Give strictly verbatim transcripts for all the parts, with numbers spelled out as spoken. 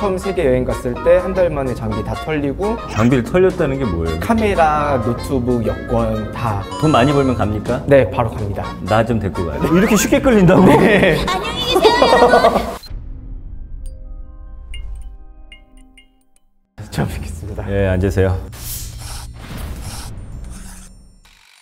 처음 세계 여행 갔을 때 한 달 만에 장비 다 털리고. 장비를 털렸다는 게 뭐예요? 카메라, 노트북, 여권 다. 돈 많이 벌면 갑니까? 네, 바로 갑니다. 나 좀 데리고 가야 돼. 이렇게 쉽게 끌린다고? 네. 안녕히 계세요. 처음 뵙겠습니다. 예, 앉으세요.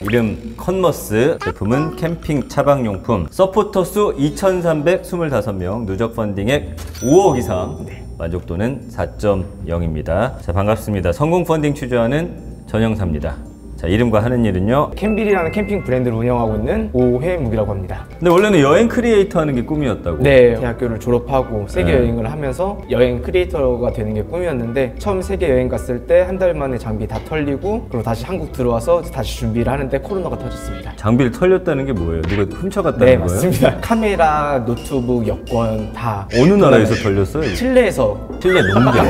이름 컨머스, 제품은 캠핑 차박용품, 서포터 수 이천삼백이십오 명, 누적 펀딩액 오억 이상, 만족도는 사 점 영입니다. 자, 반갑습니다. 성공 펀딩 취조하는 전영사입니다. 자, 이름과 하는 일은요, 캠빌이라는 캠핑 브랜드를 운영하고 있는 오혜묵이라고 합니다. 근데 원래는 여행 크리에이터 하는 게 꿈이었다고? 네, 대학교를 졸업하고 세계 네. 여행을 하면서 여행 크리에이터가 되는 게 꿈이었는데, 처음 세계 여행 갔을 때 한 달 만에 장비 다 털리고, 그리고 다시 한국 들어와서 다시 준비를 하는데 코로나가 터졌습니다. 장비를 털렸다는 게 뭐예요? 누가 훔쳐갔다는 네, 거예요? 네, 맞습니다. 카메라, 노트북, 여권 다. 어느 나라에서 털렸어요? 이거? 칠레에서. 칠레 뭔데?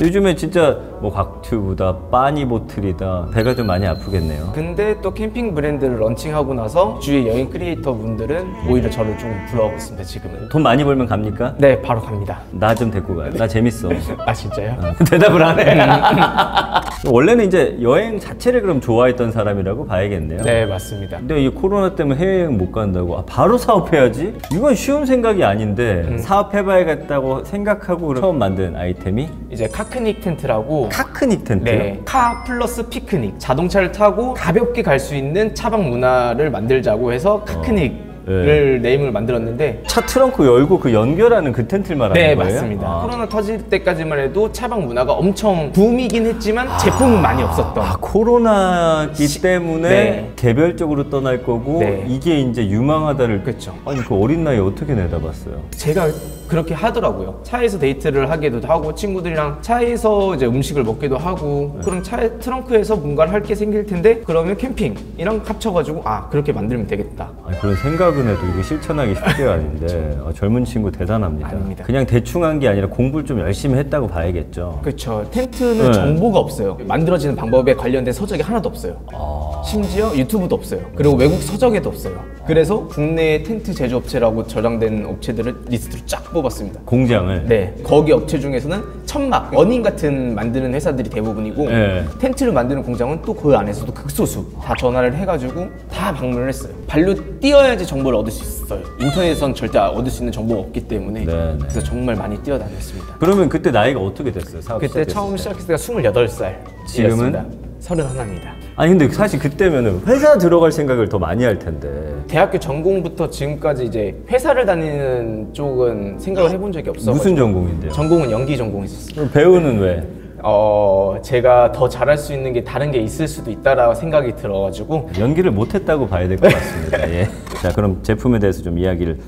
요즘에 진짜 뭐 곽튜브다, 빠니보틀이 배가 좀 많이 아프겠네요. 근데 또 캠핑 브랜드를 런칭하고 나서 주위 여행 크리에이터 분들은 오히려 저를 좀 부러워하고 있습니다. 지금은. 돈 많이 벌면 갑니까? 네, 바로 갑니다. 나 좀 데리고 가요. 나 재밌어. 아, 진짜요? 어. 대답을 안 해. 원래는 이제 여행 자체를 그럼 좋아했던 사람이라고 봐야겠네요. 네, 맞습니다. 근데 이 코로나 때문에 해외여행 못 간다고, 아, 바로 사업해야지? 이건 쉬운 생각이 아닌데 음. 사업해봐야겠다고 생각하고 처음 만든 아이템이 이제 카크닉 텐트라고. 카크닉 텐트? 네. 카 플러스 피크닉, 자동차를 타고 가볍게 갈 수 있는 차박 문화를 만들자고 해서 카크닉 어. 를 네. 네임을 만들었는데, 차 트렁크 열고 그 연결하는 그 텐트를 말하는 네, 거예요? 네, 맞습니다. 아. 코로나 터질 때까지만 해도 차박 문화가 엄청 붐이긴 했지만 아. 제품은 많이 없었던. 아, 코로나기 시... 때문에 네. 개별적으로 떠날 거고 네. 이게 이제 유망하다를. 그렇죠. 아니, 그 어린 나이에 어떻게 내다봤어요? 제가 그렇게 하더라고요. 차에서 데이트를 하기도 하고, 친구들이랑 차에서 이제 음식을 먹기도 하고 네. 그럼 차에 트렁크에서 뭔가를 할 게 생길 텐데, 그러면 캠핑이랑 합쳐가지고 아, 그렇게 만들면 되겠다. 아니, 그런 생각 해도 이게 실천하기 쉽게 아닌데 아, 젊은 친구 대단합니다. 아닙니다. 그냥 대충 한 게 아니라 공부를 좀 열심히 했다고 봐야겠죠. 그렇죠. 텐트는 네. 정보가 없어요. 만들어지는 방법에 관련된 서적이 하나도 없어요. 아... 심지어 유튜브도 없어요. 그리고 외국 서적에도 없어요. 그래서 국내 텐트 제조업체라고 저장된 업체들을 리스트로 쫙 뽑았습니다. 공장을? 네. 거기 업체 중에서는 천막, 어닝 같은 만드는 회사들이 대부분이고 네. 텐트를 만드는 공장은 또 그 안에서도 극소수. 다 전화를 해가지고 다 방문을 했어요. 발로 뛰어야지 정보 얻을 수 있어요. 인터넷에선 절대 얻을 수 있는 정보가 없기 때문에 네네. 그래서 정말 많이 뛰어다녔습니다. 그러면 그때 나이가 어떻게 됐어요? 사업 그때 처음 시작했을 때가 스물여덟 살. 지금은? 서른하나입니다. 아니, 근데 사실 그때면은 회사 들어갈 생각을 더 많이 할 텐데. 대학교 전공부터 지금까지 이제 회사를 다니는 쪽은 생각을 해본 적이 없어서. 무슨 전공인데요? 전공은 연기 전공했었어요. 배우는 네. 왜? 어... 제가 더 잘할 수 있는 게 다른 게 있을 수도 있다라고 생각이 들어가지고 연기를 못했다고 봐야 될 것 같습니다. 예. 자, 그럼 제품에 대해서 좀 이야기를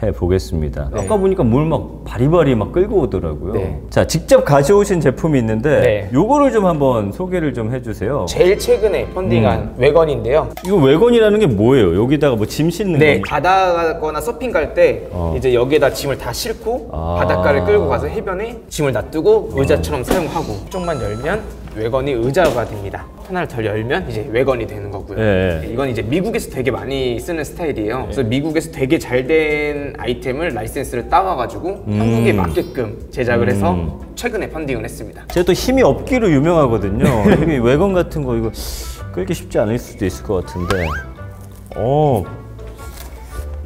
해보겠습니다. 네. 아까 보니까 뭘 막 바리바리 막 끌고 오더라고요. 네. 자, 직접 가져오신 제품이 있는데 요거를 네. 좀 한번 소개를 좀 해주세요. 제일 최근에 펀딩한 음. 외건인데요. 이거 외건이라는 게 뭐예요? 여기다가 뭐 짐 싣는 네. 건가요? 바다 가거나 서핑 갈 때 어. 이제 여기에다 짐을 다 싣고 아. 바닷가를 끌고 가서 해변에 짐을 놔두고 의자처럼 어. 사용하고, 쪽만 열면 외건이 의자가 됩니다. 하나를 덜 열면 이제 외건이 되는 거고요. 네. 이건 이제 미국에서 되게 많이 쓰는 스타일이에요. 네. 그래서 미국에서 되게 잘 된 아이템을 라이센스를 따와가지고 음. 한국에 맞게끔 제작을 해서 음. 최근에 펀딩을 했습니다. 제가 또 힘이 없기로 유명하거든요. 여기 외건 같은 거 이거 끌기 쉽지 않을 수도 있을 것 같은데. 오.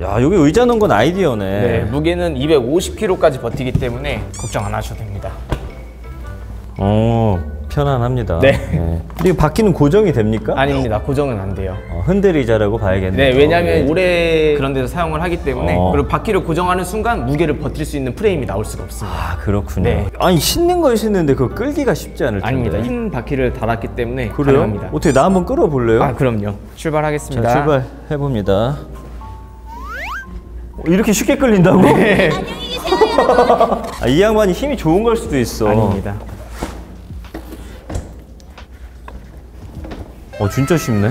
야, 여기 의자 넣은 건 아이디어네. 네, 무게는 이백오십 킬로그램까지 버티기 때문에 걱정 안 하셔도 됩니다. 오. 편안합니다. 네. 네. 이거 바퀴는 고정이 됩니까? 아닙니다. 고정은 안 돼요. 어, 흔들 의자라고 봐야겠네요. 네, 왜냐하면 네. 오래 그런 데서 사용을 하기 때문에 어. 그리고 바퀴를 고정하는 순간 무게를 버틸 수 있는 프레임이 나올 수가 없습니다. 아, 그렇군요. 네. 아니, 싣는 걸 싣는데 그거 끌기가 쉽지 않을 텐데. 아닙니다. 흰 바퀴를 달았기 때문에 그래요? 가능합니다. 어떻게 나 한번 끌어볼래요? 아, 그럼요. 출발하겠습니다. 자, 출발해봅니다. 이렇게 쉽게 끌린다고? 네. 안녕히 계세요. 아, 이 양반이 힘이 좋은 걸 수도 있어. 아닙니다. 어, 진짜 쉽네.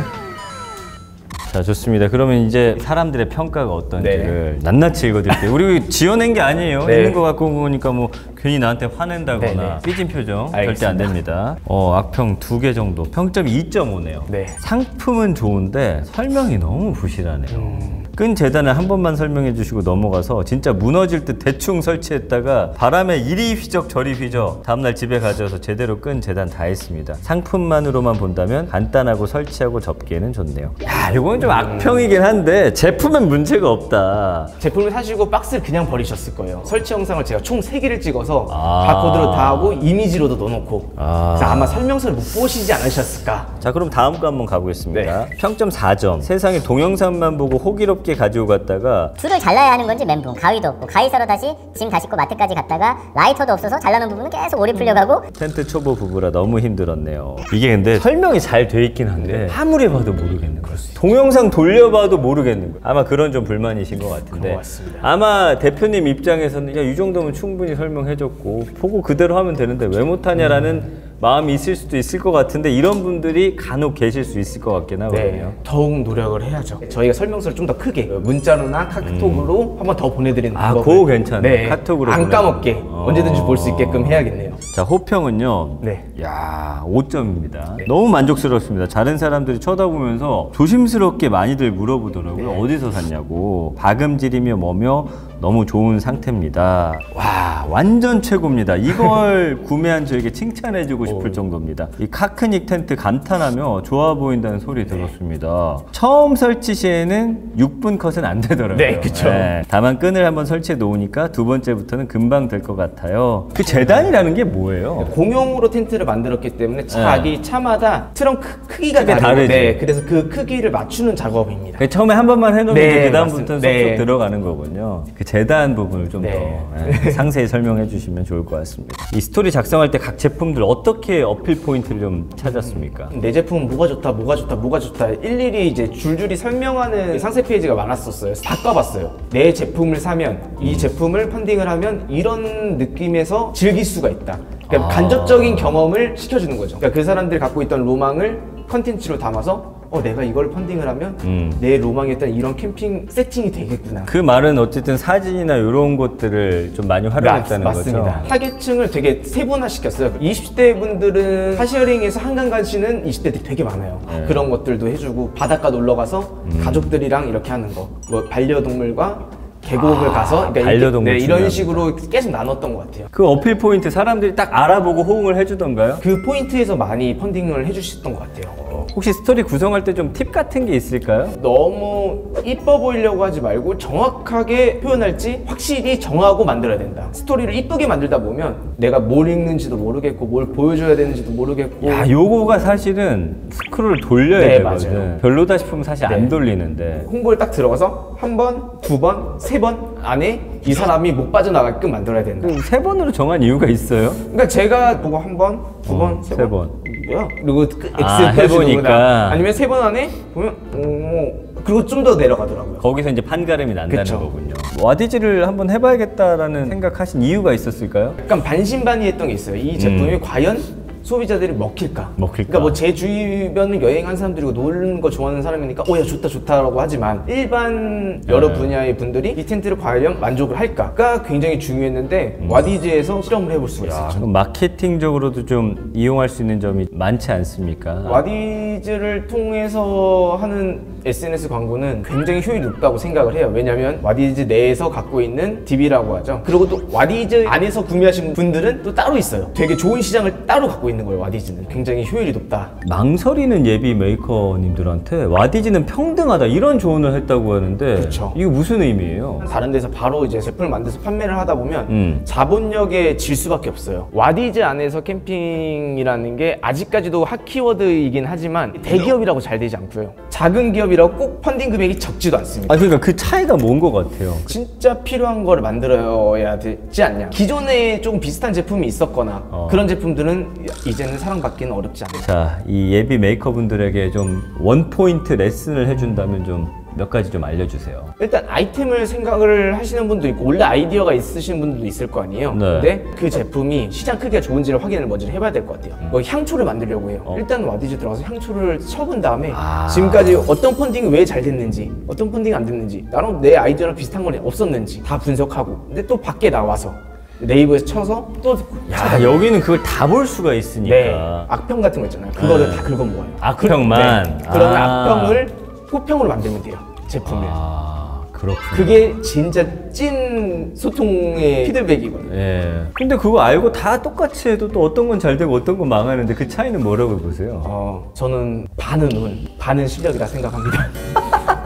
자, 좋습니다. 그러면 이제 사람들의 평가가 어떤지를 네. 낱낱이 읽어드릴게요. 우리 지어낸 게 아니에요. 네. 있는 거 갖고 보니까 뭐 괜히 나한테 화낸다거나 삐진 표정 알겠습니다. 절대 안 됩니다. 어, 악평 두 개 정도. 평점 이 점 오네요. 네. 상품은 좋은데 설명이 너무 부실하네요. 음. 끈 재단을 한 번만 설명해 주시고 넘어가서 진짜 무너질 듯 대충 설치했다가 바람에 이리 휘적 저리 휘적 다음날 집에 가져와서 제대로 끈 재단 다 했습니다. 상품만으로만 본다면 간단하고 설치하고 접기에는 좋네요. 야, 이건 좀 음... 악평이긴 한데 제품은 문제가 없다. 제품을 사시고 박스를 그냥 버리셨을 거예요. 설치 영상을 제가 총 세 개를 찍어서 아... 바코드로 다 하고 이미지로도 넣어놓고 아... 그래서 아마 설명서를 못 보시지 않으셨을까. 자, 그럼 다음 거 한번 가보겠습니다. 네. 평점 사 점. 세상에 동영상만 보고 호기롭게 가지고 갔다가 줄을 잘라야 하는 건지 멘붕. 가위도 없고 가위 사러 다시 짐 다 싣고 마트까지 갔다가 라이터도 없어서 잘라놓은 부분은 계속 오래 풀려가고. 텐트 초보 부부라 너무 힘들었네요. 이게 근데 설명이 잘 돼 있긴 한데 아무리 봐도 모르겠는 거예요. 동영상 돌려봐도 모르겠는 거예요. 아마 그런 좀 불만이신 것 같은데 아마 대표님 입장에서는 야, 이 정도면 충분히 설명해줬고 보고 그대로 하면 되는데 왜 못하냐라는 음. 마음이 있을 수도 있을 것 같은데 이런 분들이 간혹 계실 수 있을 것 같긴 하거든요. 네, 더욱 노력을 해야죠. 저희가 설명서를 좀 더 크게 문자로나 카톡으로 음. 한번 더 보내드리는 아, 방법을. 그거 괜찮아요. 네, 카톡으로 안 보내면. 까먹게 어... 언제든지 볼 수 있게끔 해야겠네요. 자, 호평은요. 네. 야, 오 점입니다. 네. 너무 만족스럽습니다. 다른 사람들이 쳐다보면서 조심스럽게 많이들 물어보더라고요. 네. 어디서 샀냐고. 박음질이며 뭐며 너무 좋은 상태입니다. 와, 완전 최고입니다. 이걸 구매한 저에게 칭찬해주고 싶을 정도입니다. 이 카크닉 텐트 감탄하며 좋아 보인다는 소리 들었습니다. 네. 처음 설치 시에는 육 분 컷은 안 되더라고요. 네, 그쵸. 네. 다만 끈을 한번 설치해 놓으니까 두 번째부터는 금방 될 것 같아요. 그 재단이라는 게 뭐예요? 공용으로 텐트를 만들었기 때문에 자기 네. 차마다 트렁크 크기가 다르죠. 네, 그래서 그 크기를 맞추는 작업입니다. 그 처음에 한 번만 해놓으면 네, 그 다음부터는 네. 쏙쏙 들어가는 거군요. 그 재단 부분을 좀 더 네. 네. 상세히 설명해 주시면 좋을 것 같습니다. 이 스토리 작성할 때 각 제품들 어떤 어떻게 어필 포인트를 좀 찾았습니까? 내 제품은 뭐가 좋다, 뭐가 좋다, 뭐가 좋다 일일이 이제 줄줄이 설명하는 상세 페이지가 많았었어요. 바꿔봤어요. 내 제품을 사면 이 제품을 펀딩을 하면 이런 느낌에서 즐길 수가 있다. 그러니까 아... 간접적인 경험을 시켜주는 거죠. 그러니까 그 사람들이 갖고 있던 로망을 컨텐츠로 담아서 어, 내가 이걸 펀딩을 하면 음. 내 로망이었던 이런 캠핑 세팅이 되겠구나. 그 말은 어쨌든 사진이나 이런 것들을 좀 많이 활용했다는 맞, 거죠? 맞습니다. 타겟층을 되게 세분화시켰어요. 이십 대 분들은 카시어링에서 한강 가시는 이십 대들이 되게 많아요. 네. 그런 것들도 해주고 바닷가 놀러가서 음. 가족들이랑 이렇게 하는 거 뭐 반려동물과 계곡을 아, 가서 그러니까 반려동물 네, 이런 식으로 계속 나눴던 것 같아요. 그 어필 포인트 사람들이 딱 알아보고 호응을 해주던가요? 그 포인트에서 많이 펀딩을 해주셨던 것 같아요. 혹시 스토리 구성할 때 좀 팁 같은 게 있을까요? 너무 이뻐 보이려고 하지 말고 정확하게 표현할지 확실히 정하고 만들어야 된다. 스토리를 이쁘게 만들다 보면 내가 뭘 읽는지도 모르겠고 뭘 보여줘야 되는지도 모르겠고. 야, 요거가 사실은 스크롤을 돌려야 네, 되거든. 맞아요. 별로다 싶으면 사실 네. 안 돌리는데 홍보를 딱 들어가서 한 번, 두 번, 세 번 안에 이 사람이 못 빠져나가게끔 만들어야 된다. 세 번으로 정한 이유가 있어요? 그러니까 제가 보고 한 번, 두 번, 어, 세 번. 번. 뭐야? 그리고 X 아, 해보니까 아니면 세 번 안에 보면 오. 그리고 좀 더 내려가더라고요. 거기서 이제 판가름이 난다는 그쵸. 거군요. 와디즈를 한번 해봐야겠다라는 생각하신 이유가 있었을까요? 약간 반신반의했던 게 있어요. 이 제품이 음. 과연 소비자들이 먹힐까? 먹힐까? 그러니까 뭐 제 주변은 여행한 사람들이고 노는 거 좋아하는 사람이니까 오, 야, 좋다 좋다라고 하지만 일반 여러 네. 분야의 분들이 이 텐트를 과연 만족을 할까가 굉장히 중요했는데 음. 와디즈에서 실험을 해볼 수가 있었죠. 마케팅적으로도 좀 이용할 수 있는 점이 많지 않습니까? 와디즈를 통해서 하는 에스엔에스 광고는 굉장히 효율이 높다고 생각을 해요. 왜냐면 와디즈 내에서 갖고 있는 디비라고 하죠. 그리고 또 와디즈 안에서 구매하신 분들은 또 따로 있어요. 되게 좋은 시장을 따로 갖고 있는 거예요. 와디즈는 굉장히 효율이 높다. 망설이는 예비 메이커님들한테 와디즈는 평등하다 이런 조언을 했다고 하는데 그쵸. 이게 무슨 의미예요? 다른 데서 바로 이제 제품을 만들어서 판매를 하다 보면 음. 자본력에 질 수밖에 없어요. 와디즈 안에서 캠핑이라는 게 아직까지도 핫 키워드이긴 하지만 대기업이라고 잘 되지 않고요. 작은 기업이라고 꼭 펀딩 금액이 적지도 않습니다. 아, 그러니까 그 차이가 뭔 것 같아요? 진짜 필요한 걸 만들어야 되지 않냐. 기존에 좀 비슷한 제품이 있었거나 어. 그런 제품들은 이제는 사랑받기는 어렵지 않아요. 자, 이 예비 메이커분들에게 좀 원포인트 레슨을 해준다면 좀 몇 가지 좀 알려주세요. 일단 아이템을 생각을 하시는 분도 있고 원래 아이디어가 있으신 분들도 있을 거 아니에요. 네. 근데 그 제품이 시장 크기가 좋은지를 확인을 먼저 해봐야 될 것 같아요. 음. 뭐 향초를 만들려고 해요. 어. 일단 와디즈 들어가서 향초를 쳐본 다음에 아. 지금까지 어떤 펀딩이 왜 잘 됐는지 어떤 펀딩이 안 됐는지 나름 내 아이디어랑 비슷한 건 없었는지 다 분석하고 근데 또 밖에 나와서 네이버에서 쳐서 또 야, 여기는 그걸 다 볼 수가 있으니까 네. 악평 같은 거 있잖아요. 그거를 네. 다 긁어모아요. 악평만? 네. 그런 아. 악평을 호평으로 만들면 돼요. 제품을. 아... 그렇구나. 그게 진짜 찐 소통의 피드백이거든요. 예. 근데 그거 알고 다 똑같이 해도 또 어떤 건 잘 되고 어떤 건 망하는데 그 차이는 뭐라고 보세요? 어, 저는 반은 운, 반은 실력이라 생각합니다.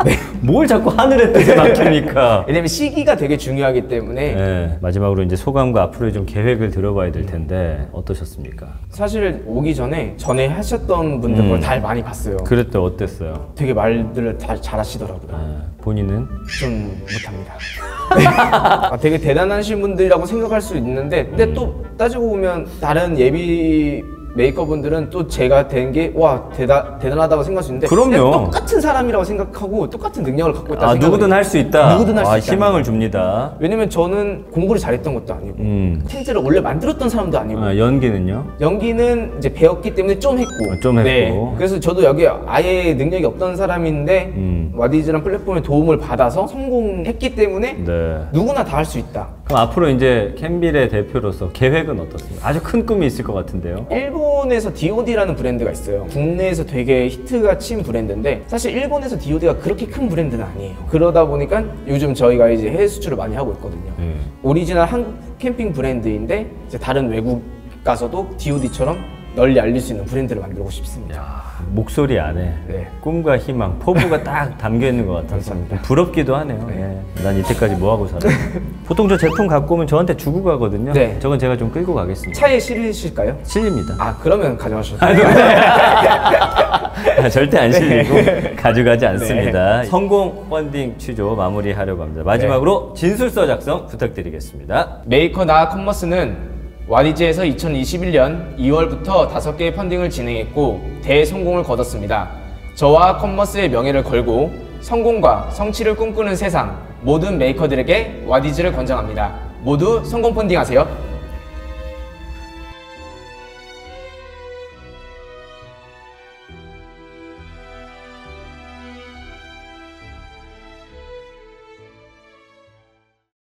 네. 뭘 자꾸 하늘에 뜨게 막히니까. 왜냐면 시기가 되게 중요하기 때문에. 네. 마지막으로 이제 소감과 앞으로의 좀 계획을 들어봐야 될 텐데 어떠셨습니까? 사실 오기 전에 전에 하셨던 분들 음. 걸 잘 많이 봤어요. 그랬더니 어땠어요? 되게 말들을 다 잘 하시더라고요. 아, 본인은? 좀 못합니다. 네. 아, 되게 대단하신 분들이라고 생각할 수 있는데 근데 음. 또 따지고 보면 다른 예비 메이커분들은 또 제가 된 게 와 대단 대단하다고 생각할 수 있는데 그럼요. 똑같은 사람이라고 생각하고 똑같은 능력을 갖고 있다. 아 누구든 할 수 있다. 누구든 할 수 아, 있다. 희망을 줍니다. 왜냐면 저는 공부를 잘했던 것도 아니고 음. 텐트를 원래 만들었던 사람도 아니고. 아, 연기는요? 연기는 이제 배웠기 때문에 좀 했고. 아, 좀 했고. 네. 그래서 저도 여기 아예 능력이 없던 사람인데 음. 와디즈란 플랫폼의 도움을 받아서 성공했기 때문에 네. 누구나 다 할 수 있다. 그럼 앞으로 이제 캔빌의 대표로서 계획은 어떻습니까? 아주 큰 꿈이 있을 것 같은데요. 일본에서 디오디라는 브랜드가 있어요. 국내에서 되게 히트가 친 브랜드인데 사실 일본에서 디오디가 그렇게 큰 브랜드는 아니에요. 그러다 보니까 요즘 저희가 이제 해외 수출을 많이 하고 있거든요. 음. 오리지널 한국 캠핑 브랜드인데 이제 다른 외국 가서도 디오디처럼 널리 알릴 수 있는 브랜드를 만들고 싶습니다. 야, 목소리 안에 네. 꿈과 희망, 포부가 딱 담겨있는 것 같아요. 감사합니다. 부럽기도 하네요. 네. 네. 난 이때까지 뭐하고 살아요? 보통 저 제품 갖고 오면 저한테 주고 가거든요. 네. 저건 제가 좀 끌고 가겠습니다. 차에 실리실까요? 실립니다. 아 그러면 가져가셔도 돼요. 아, 절대 안 실리고 네. 가져가지 않습니다. 네. 성공 펀딩 취조 마무리하려고 합니다. 마지막으로 네. 진술서 작성 부탁드리겠습니다. 메이커나 컨머스는 와디즈에서 이천이십일 년 이 월부터 다섯 개의 펀딩을 진행했고 대성공을 거뒀습니다. 저와 컨머스의 명예를 걸고 성공과 성취를 꿈꾸는 세상 모든 메이커들에게 와디즈를 권장합니다. 모두 성공 펀딩하세요.